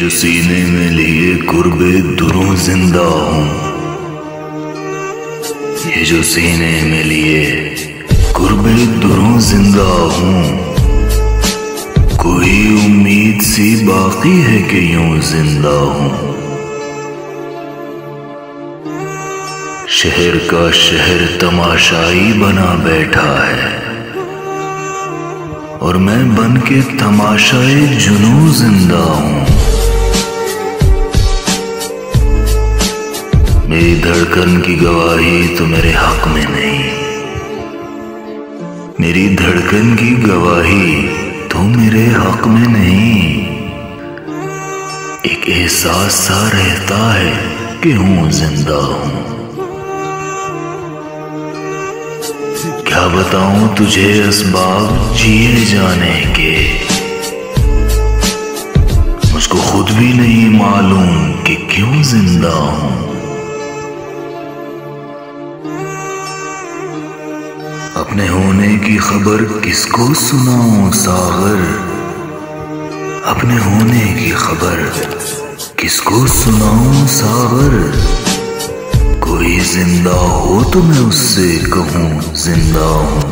जो सीने में लिए कुर्ब ए दुरों जिंदा हूँ, ये जो सीने में लिए कुर्ब ए दुरों जिंदा हूँ। कोई उम्मीद सी बाकी है कि यूं जिंदा हूँ। शहर का शहर तमाशाई बना बैठा है और मैं बन के तमाशाए जुनूं जिंदा हूँ। मेरी धड़कन की गवाही तो मेरे हक में नहीं, मेरी धड़कन की गवाही तो मेरे हक में नहीं। एक एहसास सा रहता है कि हूँ जिंदा हूँ। क्या बताऊं तुझे असबाब जिए जाने के, मुझको खुद भी नहीं मालूम कि क्यों जिंदा हूं। अपने होने की खबर किसको सुनाऊं सागर, अपने होने की खबर किसको सुनाऊं सागर। कोई जिंदा हो तो मैं उससे कहूँ जिंदा हूँ।